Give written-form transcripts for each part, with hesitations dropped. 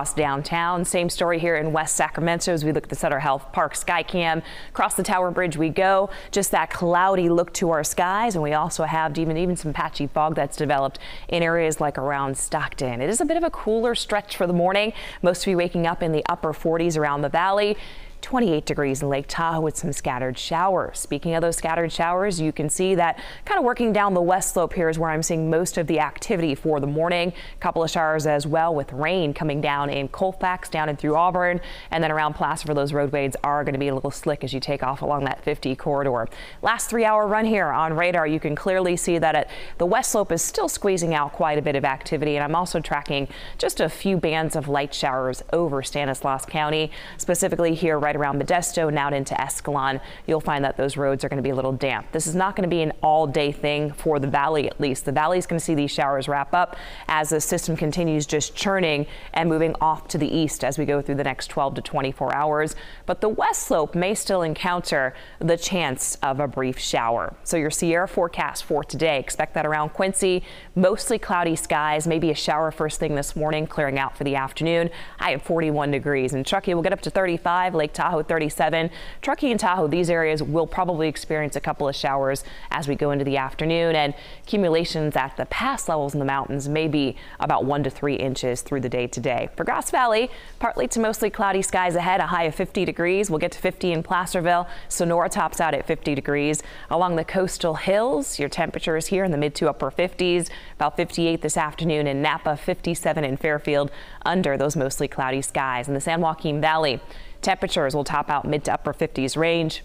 across downtown. Same story here in West Sacramento as we look at the Sutter Health Park Skycam. Across the Tower Bridge we go. Just that cloudy look to our skies, and we also have even some patchy fog that's developed in areas like around Stockton. It is a bit of a cooler stretch for the morning. Most of you waking up in the upper 40s around the valley. 28 degrees in Lake Tahoe with some scattered showers. Speaking of those scattered showers, you can see that kind of working down the west slope here is where I'm seeing most of the activity for the morning. A couple of showers as well with rain coming down in Colfax, down and through Auburn, and then around Placerville. Those roadways are going to be a little slick as you take off along that 50 corridor. Last 3-hour run here on radar, you can clearly see that the west slope is still squeezing out quite a bit of activity, and I'm also tracking just a few bands of light showers over Stanislaus County, specifically here right around Modesto and out into Escalon. You'll find that those roads are going to be a little damp. This is not going to be an all-day thing for the valley, at least. The valley is going to see these showers wrap up as the system continues just churning and moving off to the east as we go through the next 12 to 24 hours. But the west slope may still encounter the chance of a brief shower. So your Sierra forecast for today, expect that around Quincy, mostly cloudy skies, maybe a shower first thing this morning, clearing out for the afternoon. High at 41 degrees. In Truckee, we'll get up to 35, Lake Tahoe 37. Truckee and Tahoe, these areas will probably experience a couple of showers as we go into the afternoon, and accumulations at the pass levels in the mountains may be about 1 to 3 inches through the day today. For Grass Valley, partly to mostly cloudy skies ahead, a high of 50 degrees. We'll get to 50 in Placerville. Sonora tops out at 50 degrees. Along the coastal hills, your temperatures here in the mid to upper 50s, about 58 this afternoon in Napa, 57 in Fairfield, under those mostly cloudy skies. In the San Joaquin Valley, temperatures will top out mid to upper 50s range.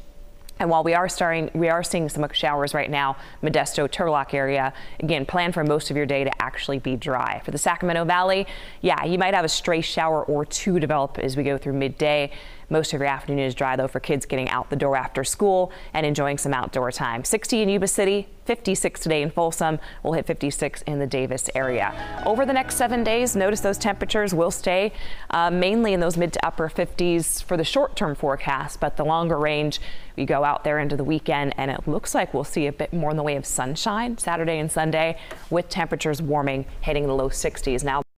And while we are seeing some showers right now, Modesto, Turlock area, again, plan for most of your day to actually be dry. For the Sacramento Valley, yeah, you might have a stray shower or two develop as we go through midday. Most of your afternoon is dry, though, for kids getting out the door after school and enjoying some outdoor time. 60 in Yuba City, 56 today in Folsom. We'll hit 56 in the Davis area. Over the next 7 days, notice those temperatures will stay mainly in those mid to upper 50s for the short-term forecast, but the longer range, we go out there into the weekend, and it looks like we'll see a bit more in the way of sunshine Saturday and Sunday, with temperatures warming, hitting the low 60s. Now